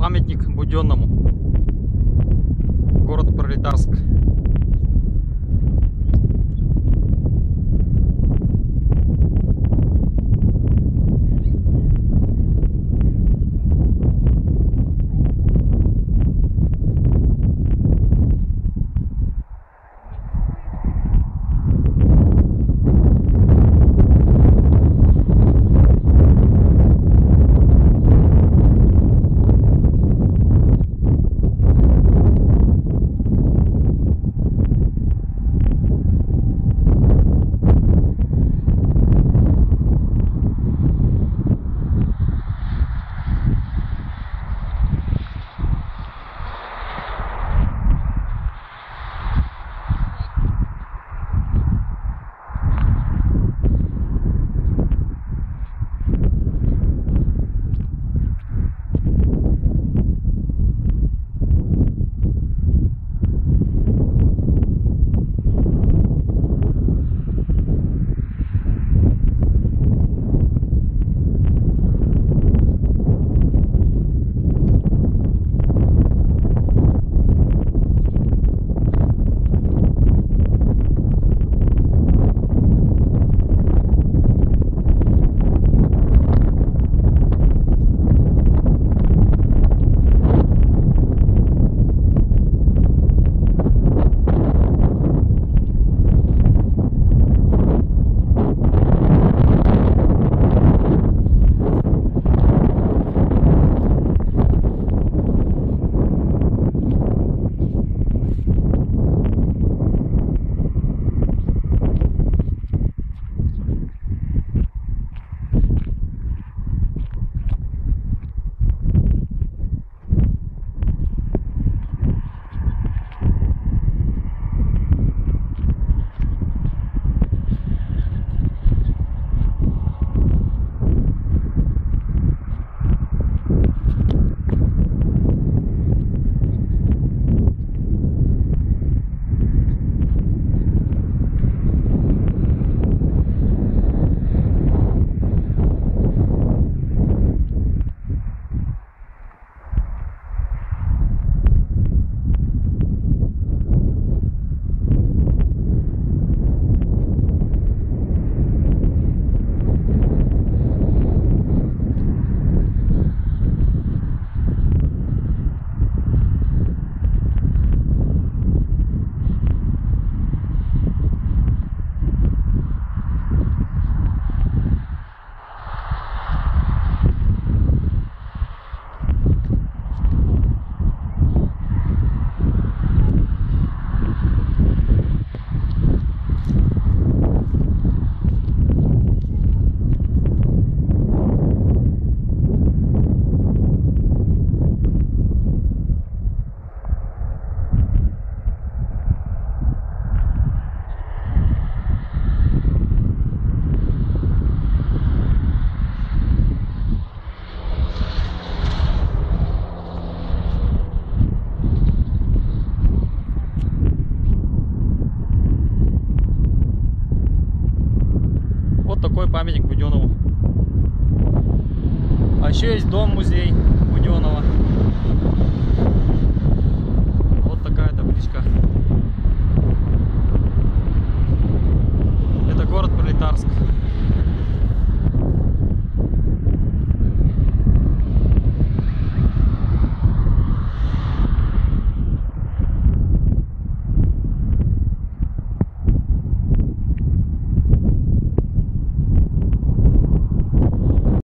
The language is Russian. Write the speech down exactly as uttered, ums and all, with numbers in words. Памятник Буденному. Город Пролетарск. Памятник Буденному. А еще есть дом-музей Буденного. Вот такая табличка. Это город Пролетарск.